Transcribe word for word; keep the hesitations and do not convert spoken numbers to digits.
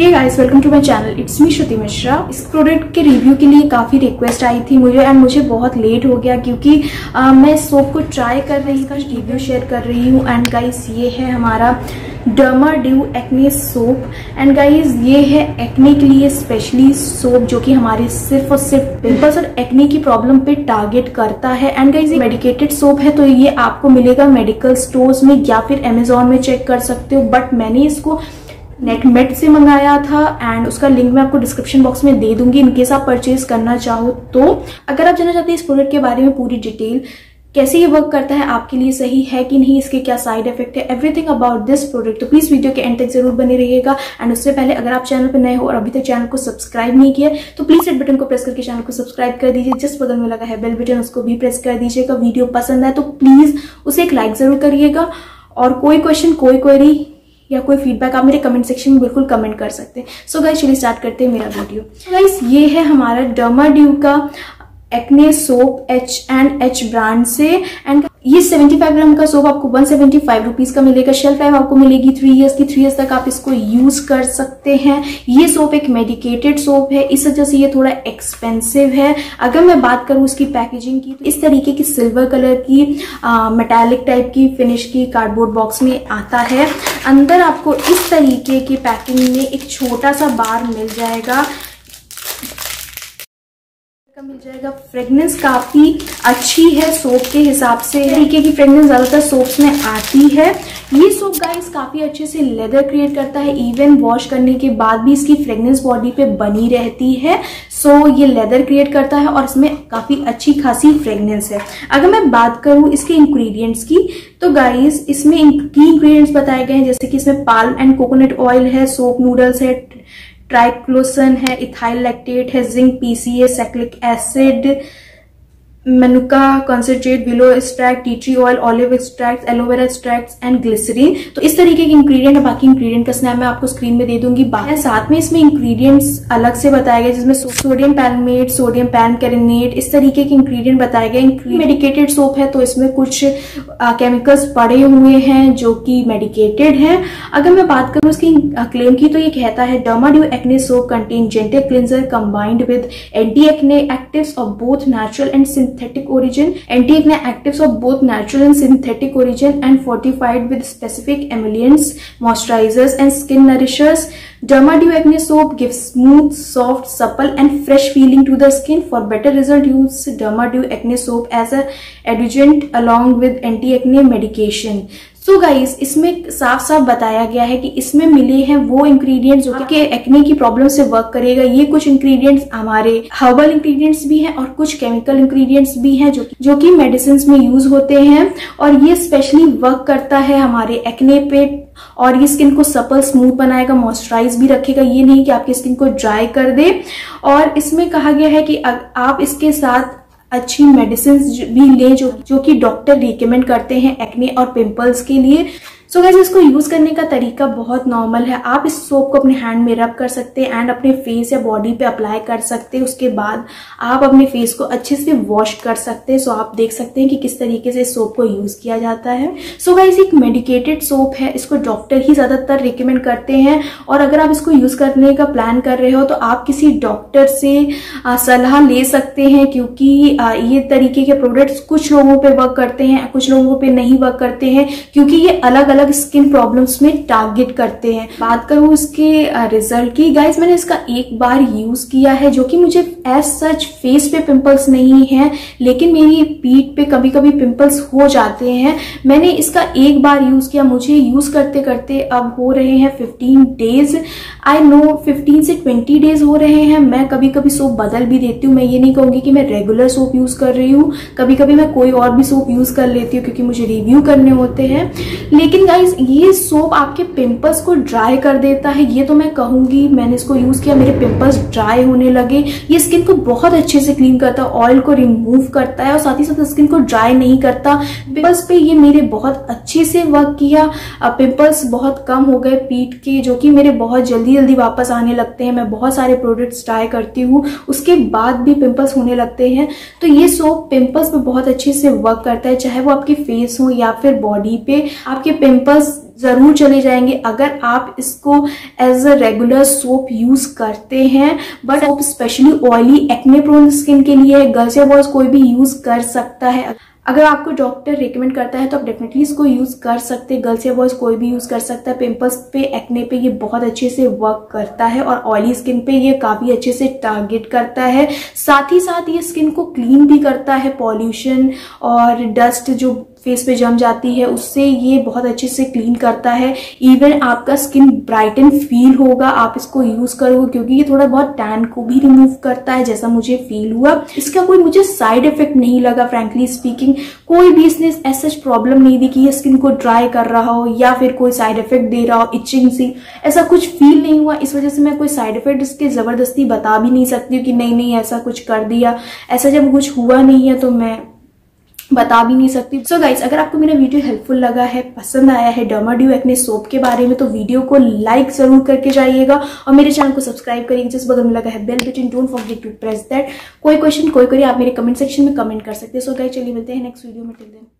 Hey guys, welcome to my channel, it's me Shruti Mishra. इस product के review के लिए काफ़ी रिक्वेस्ट आई थी मुझे एंड मुझे बहुत लेट हो गया क्योंकि आ, मैं सोप को ट्राई कर रही हूँ, रिव्यू शेयर कर रही हूँ। एंड गाइस, ये है हमारा Dermadew acne soap. And guys, ये है एक्ने के लिए स्पेशली सोप जो कि हमारे सिर्फ और सिर्फ पिंपल्स और एक्ने की प्रॉब्लम पे टारगेट करता है। एंड गाइस, ये मेडिकेटेड सोप है तो ये आपको मिलेगा मेडिकल स्टोर्स में या फिर अमेजोन में चेक कर सकते हो। बट मैंने इसको नेटमेड से मंगाया था एंड उसका लिंक मैं आपको डिस्क्रिप्शन बॉक्स में दे दूंगी इनकेस आप परचेज करना चाहो तो। अगर आप जानना चाहते हैं इस प्रोडक्ट के बारे में पूरी डिटेल, कैसे ये वर्क करता है, आपके लिए सही है कि नहीं, इसके क्या साइड इफेक्ट है, एवरीथिंग अबाउट दिस प्रोडक्ट, तो प्लीज वीडियो के एंड तक जरूर बने रहिएगा। एंड उससे पहले अगर आप चैनल पर नए हो और अभी तक चैनल को सब्सक्राइब नहीं किया तो प्लीज रेड बटन को प्रेस करके चैनल को सब्सक्राइब कर दीजिए। जिस बगल में लगा है बेल बटन, उसको भी प्रेस कर दीजिएगा। वीडियो पसंद आए तो प्लीज उसे एक लाइक जरूर करिएगा। और कोई क्वेश्चन, कोई क्वेरी या कोई फीडबैक आप मेरे कमेंट सेक्शन में बिल्कुल कमेंट कर सकते हैं। सो गाइस, चलिए स्टार्ट करते हैं मेरा वीडियो। गाइस, ये है हमारा डर्माड्यू का acne soap H and H brand से। एंड ये पचहत्तर ग्राम का सोप आपको एक सौ पचहत्तर रुपीस का मिलेगा। शेल्फ लाइफ आपको मिलेगी थ्री इयर्स की। थ्री इयर्स तक आप इसको यूज कर सकते हैं। ये सोप एक मेडिकेटेड सोप है, इस वजह से ये थोड़ा एक्सपेंसिव है। अगर मैं बात करूँ इसकी पैकेजिंग की तो इस तरीके की सिल्वर कलर की मेटालिक टाइप की फिनिश की कार्डबोर्ड बॉक्स में आता है। अंदर आपको इस तरीके की पैकिंग में एक छोटा सा बार मिल जाएगा मिल जाएगा फ्रेगनेंस काफी अच्छी है सोप के हिसाब से। तरीके की फ्रेगनेंस ज्यादातर सोप्स में आती है। ये सोप गाइस काफी अच्छे से लेदर क्रिएट करता है, इवन वॉश करने के बाद भी इसकी फ्रेगनेंस बॉडी पे बनी रहती है। सो ये लेदर क्रिएट करता है और इसमें काफी अच्छी खासी फ्रेगनेंस है। अगर मैं बात करूँ इसके इंग्रेडिएंट्स की तो गाइस इसमें की इंग्रेडिएंट्स बताए गए हैं, जैसे कि इसमें पाल्म एंड कोकोनट ऑयल है, सोप नूडल्स है, ट्राइक्लोसन है, इथाइल लैक्टेट है, zinc PCA, salicylic acid, manuka concentrate, willow extract, tea tree oil, olive extract, aloe vera extract and glycerine. तो इस तरीके के इंग्रेडिएंट है। बाकी इंग्रेडिएंट का स्नैप मैं आपको स्क्रीन में दे दूंगी। बाकी साथ में इसमें इंग्रेडिएंट्स अलग से बताए गए, जिसमें सोडियम पैलमेट, सोडियम पैनकार्बोनेट, इस तरीके के इंग्रेडिएंट बताए गए। मेडिकेटेड सोप है तो इसमें कुछ केमिकल्स पड़े हुए हैं जो कि मेडिकेटेड है। अगर मैं बात करूँ इसकी क्लेम की तो ये कहता है Dermadew acne soap contain gentle cleanser combined with anti acne actives of both natural and synthetic origin, anti-acne actives of both natural and synthetic origin, and fortified with specific emollients, moisturizers, and skin nourishers. Dermadew acne soap gives smooth, soft, supple, and fresh feeling to the skin. For better result, use Dermadew acne soap as a adjuvant along with anti-acne medication. So so guys, इसमें साफ साफ बताया गया है कि इसमें मिले हैं वो इंग्रेडिएंट्स जो कि एक्ने की प्रॉब्लम से वर्क करेगा। ये कुछ इंग्रेडिएंट्स हमारे हर्बल इंग्रेडिएंट्स भी हैं और कुछ केमिकल इंग्रेडिएंट्स भी हैं जो जो कि मेडिसिन में यूज होते हैं। और ये स्पेशली वर्क करता है हमारे एक्ने पे और ये स्किन को सपल स्मूथ बनाएगा, मॉइस्चराइज भी रखेगा। ये नहीं कि आपकी स्किन को ड्राई कर दे। और इसमें कहा गया है कि आप इसके साथ अच्छी मेडिसिन भी लें जो जो कि डॉक्टर रिकमेंड करते हैं एक्ने और पिंपल्स के लिए। सो so, गाइस, इसको यूज करने का तरीका बहुत नॉर्मल है। आप इस सोप को अपने हैंड में रब कर सकते हैं एंड अपने फेस या बॉडी पे अप्लाई कर सकते हैं। उसके बाद आप अपने फेस को अच्छे से वॉश कर सकते हैं। सो so, आप देख सकते हैं कि किस तरीके से इस सोप को यूज किया जाता है। सो so, गाइस, एक मेडिकेटेड सोप है, इसको डॉक्टर ही ज्यादातर रिकमेंड करते हैं। और अगर आप इसको यूज करने का प्लान कर रहे हो तो आप किसी डॉक्टर से सलाह ले सकते हैं, क्योंकि ये तरीके के प्रोडक्ट्स कुछ लोगों पर वर्क करते हैं, कुछ लोगों पर नहीं वर्क करते हैं, क्योंकि ये अलग अलग स्किन प्रॉब्लम्स में टारगेट करते हैं। बात करूं इसके रिजल्ट की, गाइस मैंने इसका एक बार यूज किया है जो कि मुझे एज सच फेस पे पिंपल्स नहीं है, लेकिन मेरी पीठ पे कभी कभी पिंपल्स हो जाते हैं। मैंने इसका एक बार यूज किया, मुझे यूज करते करते अब हो रहे हैं fifteen days. I know fifteen से ट्वेंटी डेज हो रहे हैं। मैं कभी कभी सोप बदल भी देती हूँ। मैं ये नहीं कहूंगी कि मैं रेगुलर सोप यूज कर रही हूँ, कभी कभी मैं कोई और भी सोप यूज कर लेती हूँ क्योंकि मुझे रिव्यू करने होते हैं। लेकिन गाइस, ये सोप आपके पिंपल्स को ड्राई कर देता है, ये तो मैं कहूंगी। मैंने इसको यूज किया, मेरे पिंपल्स ड्राई होने लगे। ये स्किन को बहुत अच्छे से क्लीन करता है, ऑयल को रिमूव करता है और साथ ही साथ स्किन को ड्राई नहीं करता। पिंपल्स पे ये मेरे बहुत अच्छे से वर्क किया। पिंपल्स बहुत कम हो गए पीठ के, जो कि मेरे बहुत जल्दी जल्दी वापस आने लगते हैं। मैं बहुत सारे प्रोडक्ट्स ट्राई करती हूँ, उसके बाद भी पिंपल्स होने लगते हैं। तो ये सोप पिंपल्स पे बहुत अच्छे से वर्क करता है, चाहे वो आपके फेस हो या फिर बॉडी पे। आपके पिंपल्स जरूर चले जाएंगे अगर आप इसको as a regular soap use करते हैं। But soap specially oily acne prone skin के लिए गर्ल्स या बॉयज कोई भी यूज कर सकता है। अगर आपको डॉक्टर रिकमेंड करता है तो आप डेफिनेटली इसको यूज कर सकते हैं, गर्ल्स या बॉयज कोई भी यूज कर सकता है। पिंपल्स पे, एक्ने पे ये बहुत अच्छे से वर्क करता है और ऑयली स्किन पे ये काफी अच्छे से टारगेट करता है। साथ ही साथ ये स्किन को क्लीन भी करता है, पॉल्यूशन और डस्ट जो फेस पे जम जाती है उससे ये बहुत अच्छे से क्लीन करता है। इवन आपका स्किन ब्राइटन फील होगा आप इसको यूज करोगे, क्योंकि ये थोड़ा बहुत टैन को भी रिमूव करता है जैसा मुझे फील हुआ। इसका कोई मुझे साइड इफेक्ट नहीं लगा फ्रैंकली स्पीकिंग, कोई भी इसने ऐसा प्रॉब्लम नहीं दी कि ये स्किन को ड्राई कर रहा हो या फिर कोई साइड इफेक्ट दे रहा हो, इचिंग सी, ऐसा कुछ फील नहीं हुआ। इस वजह से मैं कोई साइड इफेक्ट इसके जबरदस्ती बता भी नहीं सकती हूँ कि नहीं नहीं ऐसा कुछ कर दिया, ऐसा जब कुछ हुआ नहीं है तो मैं बता भी नहीं सकती। सो गाइस, अगर आपको मेरा वीडियो हेल्पफुल लगा है, पसंद आया है डर्माड्यू एक्ने सोप के बारे में, तो वीडियो को लाइक जरूर करके जाइएगा और मेरे चैनल को सब्सक्राइब करिए। जिस बगल में लगा है bell button, don't forget to press that. कोई क्वेश्चन कोई क्वेरी आप मेरे कमेंट सेक्शन में कमेंट कर सकते हैं। सो गाइस, चलिए मिलते हैं नेक्स्ट वीडियो में, टिल देन।